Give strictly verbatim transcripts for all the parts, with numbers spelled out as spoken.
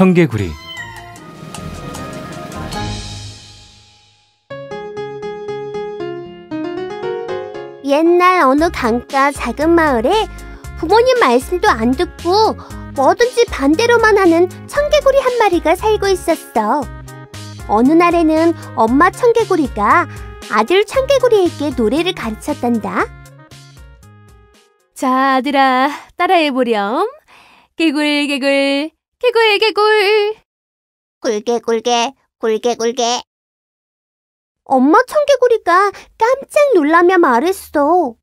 청개구리. 옛날 어느 강가 작은 마을에 부모님 말씀도 안 듣고 뭐든지 반대로만 하는 청개구리 한 마리가 살고 있었어. 어느 날에는 엄마 청개구리가 아들 청개구리에게 노래를 가르쳤단다. 자, 아들아, 따라해보렴. 개굴개굴, 개굴개굴. 굴개굴개, 굴개굴개. 엄마 청개구리가 깜짝 놀라며 말했어.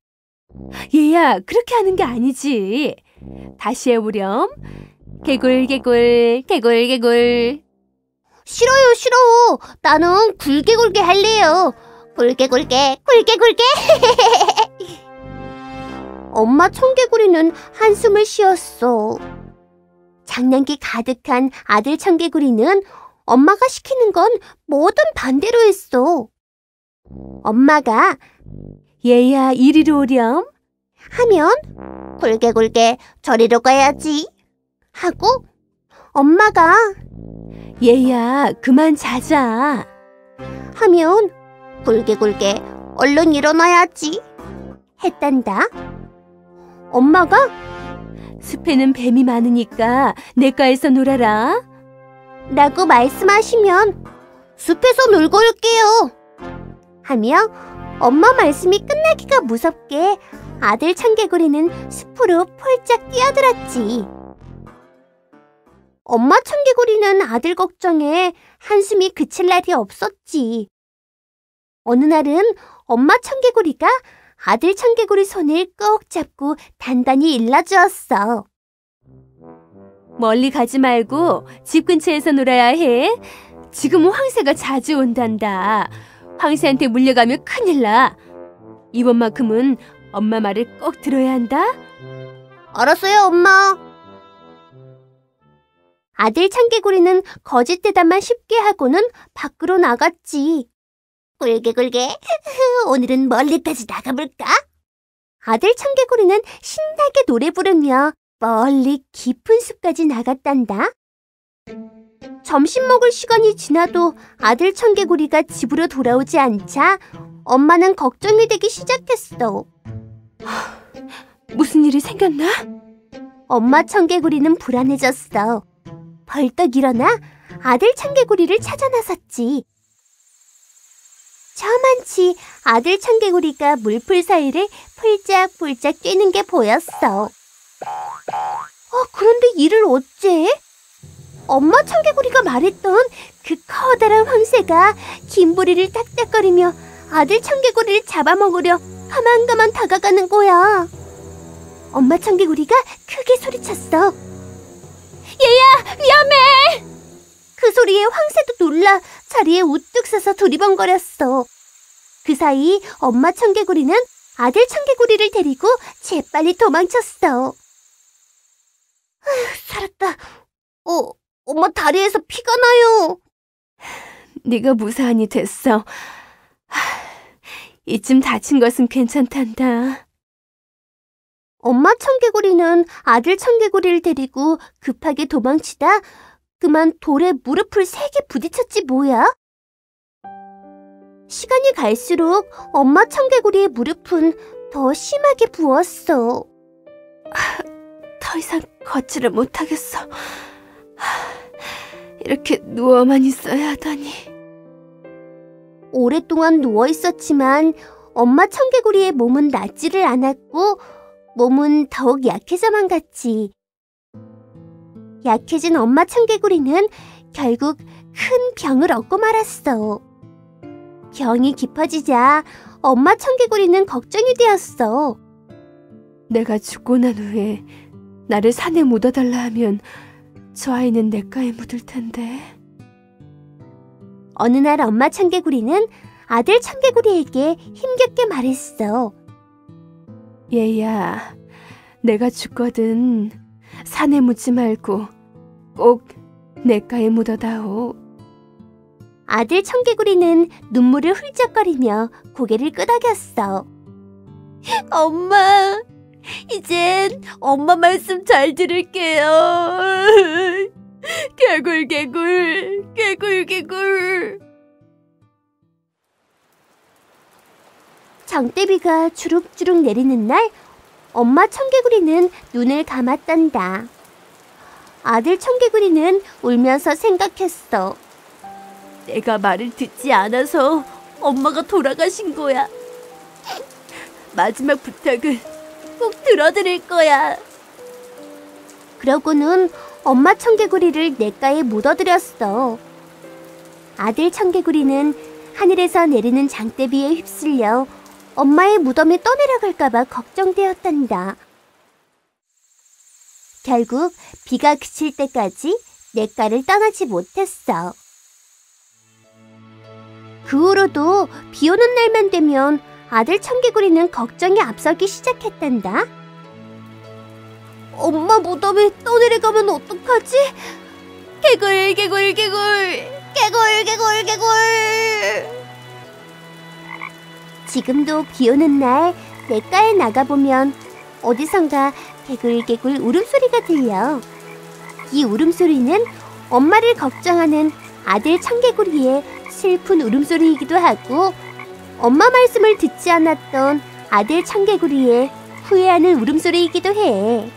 얘야, 그렇게 하는 게 아니지. 다시 해보렴. 개굴개굴, 개굴개굴. 싫어요, 싫어. 나는 굴개굴개 할래요. 굴개굴개, 굴개굴개. 엄마 청개구리는 한숨을 쉬었어. 장난기 가득한 아들 청개구리는 엄마가 시키는 건 뭐든 반대로 했어. 엄마가 얘야, 이리로 오렴 하면 굴개굴개 저리로 가야지 하고, 엄마가 얘야, 그만 자자 하면 굴개굴개 얼른 일어나야지 했단다. 엄마가 숲에는 뱀이 많으니까 내과에서 놀아라 라고 말씀하시면 숲에서 놀고 올게요 하며, 엄마 말씀이 끝나기가 무섭게 아들 청개구리는 숲으로 폴짝 뛰어들었지. 엄마 청개구리는 아들 걱정에 한숨이 그칠 날이 없었지. 어느 날은 엄마 청개구리가 아들 청개구리 손을 꼭 잡고 단단히 일러주었어. 멀리 가지 말고 집 근처에서 놀아야 해. 지금은 황새가 자주 온단다. 황새한테 물려가면 큰일 나. 이번만큼은 엄마 말을 꼭 들어야 한다. 알았어요, 엄마. 아들 청개구리는 거짓 대답만 쉽게 하고는 밖으로 나갔지. 굴개굴개, 오늘은 멀리까지 나가볼까? 아들 청개구리는 신나게 노래 부르며 멀리 깊은 숲까지 나갔단다. 점심 먹을 시간이 지나도 아들 청개구리가 집으로 돌아오지 않자 엄마는 걱정이 되기 시작했어. 무슨 일이 생겼나? 엄마 청개구리는 불안해졌어. 벌떡 일어나 아들 청개구리를 찾아 나섰지. 저만치 아들 청개구리가 물풀 사이를 폴짝폴짝 뛰는 게 보였어. 어, 그런데 이를 어째? 엄마 청개구리가 말했던 그 커다란 황새가 긴 부리를 딱딱거리며 아들 청개구리를 잡아먹으려 가만가만 다가가는 거야. 엄마 청개구리가 크게 소리쳤어. 얘야, 위험해! 그 소리에 황새도 놀라 자리에 우뚝 서서 두리번거렸어. 그 사이 엄마 청개구리는 아들 청개구리를 데리고 재빨리 도망쳤어. 아휴, 살았다. 어, 엄마 다리에서 피가 나요. 네가 무사하니 됐어. 이쯤 다친 것은 괜찮단다. 엄마 청개구리는 아들 청개구리를 데리고 급하게 도망치다 그만 돌에 무릎을 세게 부딪혔지 뭐야? 시간이 갈수록 엄마 청개구리의 무릎은 더 심하게 부었어. 아, 더 이상 걷지를 못하겠어. 하, 이렇게 누워만 있어야 하다니. 오랫동안 누워 있었지만 엄마 청개구리의 몸은 낫지를 않았고 몸은 더욱 약해져만 갔지. 약해진 엄마 청개구리는 결국 큰 병을 얻고 말았어. 병이 깊어지자 엄마 청개구리는 걱정이 되었어. 내가 죽고 난 후에 나를 산에 묻어달라 하면 저 아이는 내과에 묻을 텐데. 어느 날 엄마 청개구리는 아들 청개구리에게 힘겹게 말했어. 얘야, 내가 죽거든 산에 묻지 말고 꼭 내과에 묻어다오. 아들 청개구리는 눈물을 훌쩍거리며 고개를 끄덕였어. 엄마, 이젠 엄마 말씀 잘 들을게요. 개굴 개굴 개굴 개굴. 장대비가 주룩주룩 내리는 날 엄마 청개구리는 눈을 감았단다. 아들 청개구리는 울면서 생각했어. 내가 말을 듣지 않아서 엄마가 돌아가신 거야. 마지막 부탁은 꼭 들어드릴 거야. 그러고는 엄마 청개구리를 냇가에 묻어들였어. 아들 청개구리는 하늘에서 내리는 장대비에 휩쓸려 엄마의 무덤에 떠내려갈까 봐 걱정되었단다. 결국 비가 그칠 때까지 냇가를 떠나지 못했어. 그 후로도 비 오는 날만 되면 아들 청개구리는 걱정이 앞서기 시작했단다. 엄마 무덤에 떠내려가면 어떡하지? 개굴 개굴 개굴 개굴 개굴 개굴. 지금도 비 오는 날 냇가에 나가보면 어디선가 개굴개굴 울음소리가 들려. 이 울음소리는 엄마를 걱정하는 아들 청개구리의 슬픈 울음소리이기도 하고, 엄마 말씀을 듣지 않았던 아들 청개구리의 후회하는 울음소리이기도 해.